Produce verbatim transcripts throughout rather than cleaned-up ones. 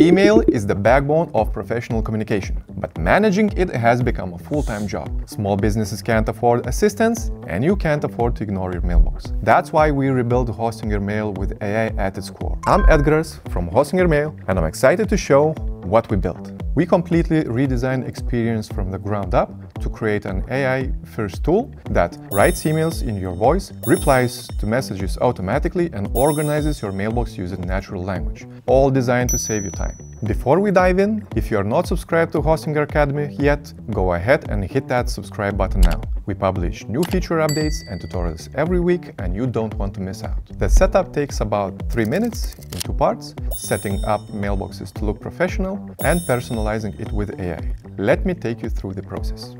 Email is the backbone of professional communication, but managing it has become a full-time job. Small businesses can't afford assistance, and you can't afford to ignore your mailbox. That's why we rebuilt Hostinger Mail with A I at its core. I'm Edgars from Hostinger Mail, and I'm excited to show what we built. We completely redesigned experience from the ground up to create an A I-first tool that writes emails in your voice, replies to messages automatically, and organizes your mailbox using natural language, all designed to save you time. Before we dive in, if you are not subscribed to Hostinger Academy yet, go ahead and hit that subscribe button now. We publish new feature updates and tutorials every week, and you don't want to miss out. The setup takes about three minutes in two parts, setting up mailboxes to look professional and personalizing it with A I. Let me take you through the process.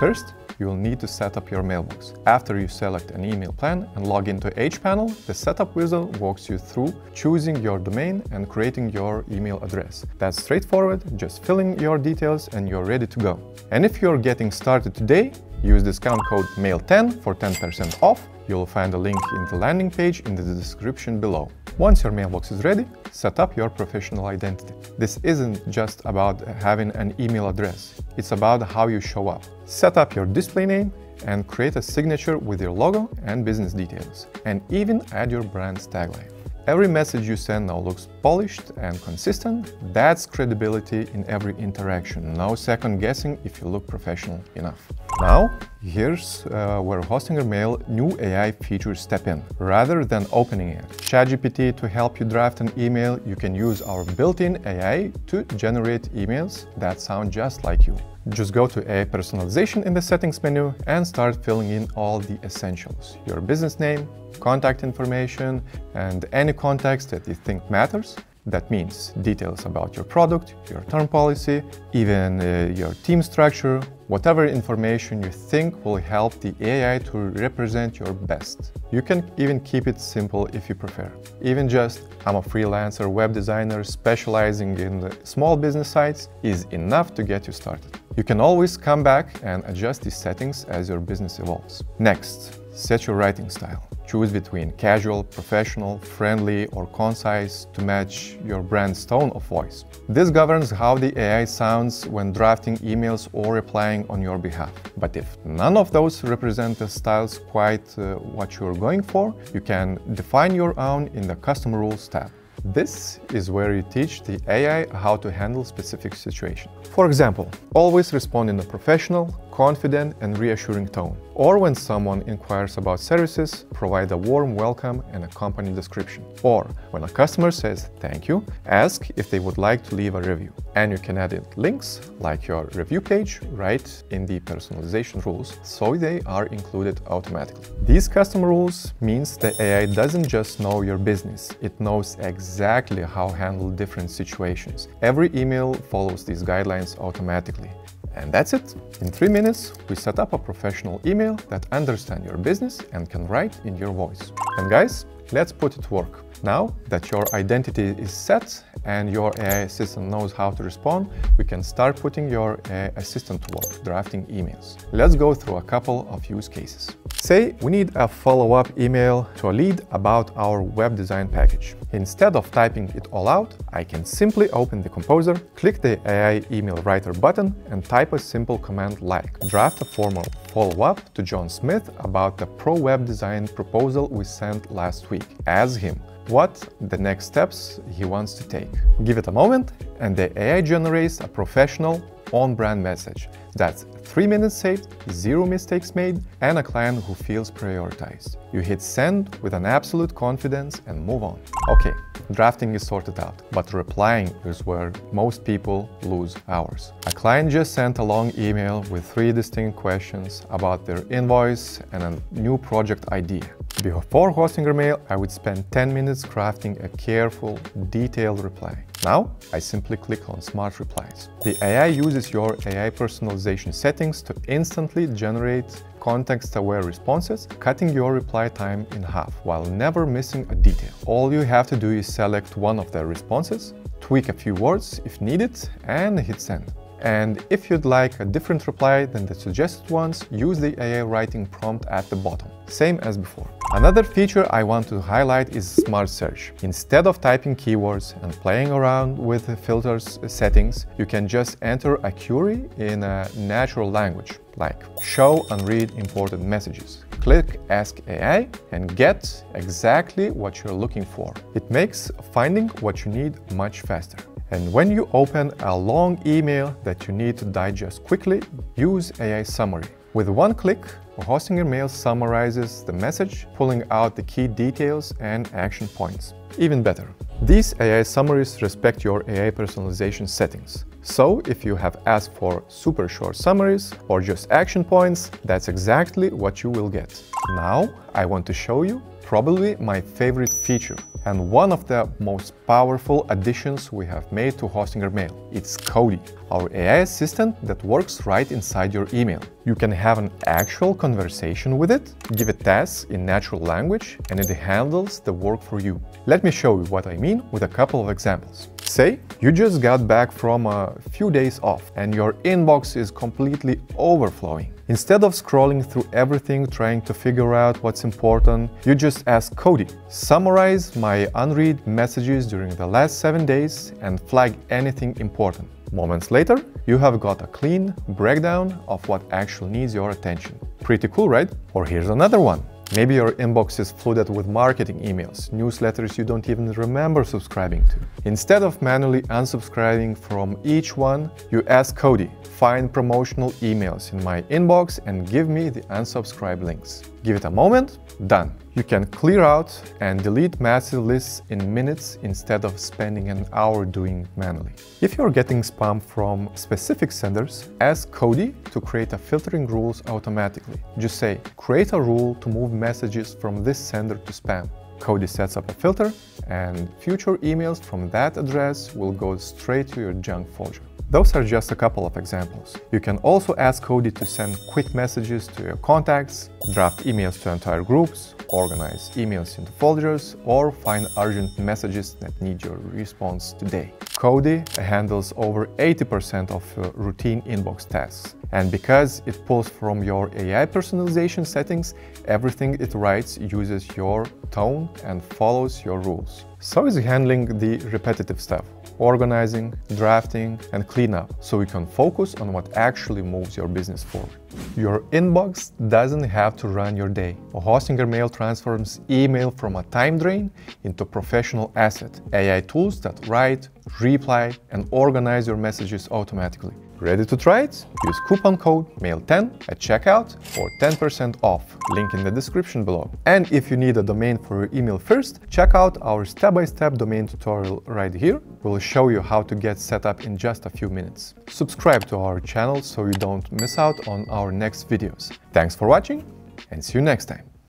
First, you will need to set up your mailbox. After you select an email plan and log into H Panel, the setup wizard walks you through choosing your domain and creating your email address. That's straightforward, just fill in your details and you're ready to go. And if you're getting started today, use discount code M A I L ten for ten percent off. You'll find a link in the landing page in the description below. Once your mailbox is ready, set up your professional identity. This isn't just about having an email address, it's about how you show up. Set up your display name and create a signature with your logo and business details, and even add your brand's tagline. Every message you send now looks polished and consistent. That's credibility in every interaction. No second guessing if you look professional enough. Now, here's uh, where Hostinger Mail new A I features step in. Rather than opening it, ChatGPT to help you draft an email, you can use our built-in A I to generate emails that sound just like you. Just go to A I personalization in the settings menu and start filling in all the essentials. Your business name, contact information, and any context that you think matters. That means details about your product, your term policy, even uh, your team structure, whatever information you think will help the A I to represent your best. You can even keep it simple if you prefer. Even just, I'm a freelancer web designer specializing in the small business sites is enough to get you started. You can always come back and adjust these settings as your business evolves. Next, set your writing style. Choose between casual, professional, friendly, or concise to match your brand's tone of voice. This governs how the A I sounds when drafting emails or replying on your behalf. But if none of those representative styles quite uh, what you're going for, you can define your own in the Custom Rules tab. This is where you teach the A I how to handle specific situations. For example, always respond in a professional, confident and reassuring tone. Or when someone inquires about services, provide a warm welcome and a company description. Or when a customer says thank you, ask if they would like to leave a review. And you can add links like your review page right in the personalization rules, so they are included automatically. These custom rules means the A I doesn't just know your business, it knows exactly how to handle different situations. Every email follows these guidelines automatically. And that's it. In three minutes, we set up a professional email that understands your business and can write in your voice. And guys, let's put it to work. Now that your identity is set and your A I assistant knows how to respond, we can start putting your A I assistant to work, drafting emails. Let's go through a couple of use cases. Say we need a follow-up email to a lead about our web design package. Instead of typing it all out, I can simply open the composer, click the A I email writer button and type a simple command like draft a formal follow-up to John Smith about the pro web design proposal we sent last week. Ask him what the next steps he wants to take. Give it a moment and the A I generates a professional on-brand message. That's three minutes saved, zero mistakes made, and a client who feels prioritized. You hit send with an absolute confidence and move on. Okay, drafting is sorted out, but replying is where most people lose hours. A client just sent a long email with three distinct questions about their invoice and a new project idea. Before Hostinger Mail, I would spend ten minutes crafting a careful, detailed reply. Now, I simply click on Smart Replies. The A I uses your A I personalization settings to instantly generate context-aware responses, cutting your reply time in half while never missing a detail. All you have to do is select one of the responses, tweak a few words if needed, and hit send. And if you'd like a different reply than the suggested ones, use the A I writing prompt at the bottom, same as before. Another feature I want to highlight is Smart Search. Instead of typing keywords and playing around with the filters settings, you can just enter a query in a natural language, like show and read important messages. Click Ask A I and get exactly what you're looking for. It makes finding what you need much faster. And when you open a long email that you need to digest quickly, use A I Summary. With one click, Hostinger Mail summarizes the message, pulling out the key details and action points. Even better, these A I summaries respect your A I personalization settings. So if you have asked for super short summaries or just action points, that's exactly what you will get. Now I want to show you probably my favorite feature and one of the most powerful additions we have made to Hostinger Mail. It's Kodee, our A I assistant that works right inside your email. You can have an actual conversation with it, give it tasks in natural language, and it handles the work for you. Let me show you what I mean with a couple of examples. Say you just got back from a few days off and your inbox is completely overflowing. Instead of scrolling through everything trying to figure out what's important, you just ask Kodee, summarize my unread messages during the last seven days and flag anything important. Moments later, you have got a clean breakdown of what actually needs your attention. Pretty cool, right? Or here's another one. Maybe your inbox is flooded with marketing emails, newsletters you don't even remember subscribing to. Instead of manually unsubscribing from each one, you ask Kodee, find promotional emails in my inbox and give me the unsubscribe links. Give it a moment, done. You can clear out and delete massive lists in minutes instead of spending an hour doing it manually. If you're getting spam from specific senders, ask Kodee to create a filtering rules automatically. Just say, create a rule to move messages from this sender to spam. Kodee sets up a filter and future emails from that address will go straight to your junk folder. Those are just a couple of examples. You can also ask Kodee to send quick messages to your contacts, draft emails to entire groups, organize emails into folders, or find urgent messages that need your response today. Kodee handles over eighty percent of uh, routine inbox tasks. And because it pulls from your A I personalization settings, everything it writes uses your tone and follows your rules. So it's handling the repetitive stuff. Organizing, drafting, and cleanup, so you can focus on what actually moves your business forward. Your inbox doesn't have to run your day. Hostinger Mail transforms email from a time drain into a professional asset. A I tools that write, reply, and organize your messages automatically. Ready to try it? Use coupon code M A I L ten at checkout for ten percent off. Link in the description below. And if you need a domain for your email first, check out our step-by-step domain tutorial right here. We'll show you how to get set up in just a few minutes. Subscribe to our channel so you don't miss out on our next videos. Thanks for watching and see you next time.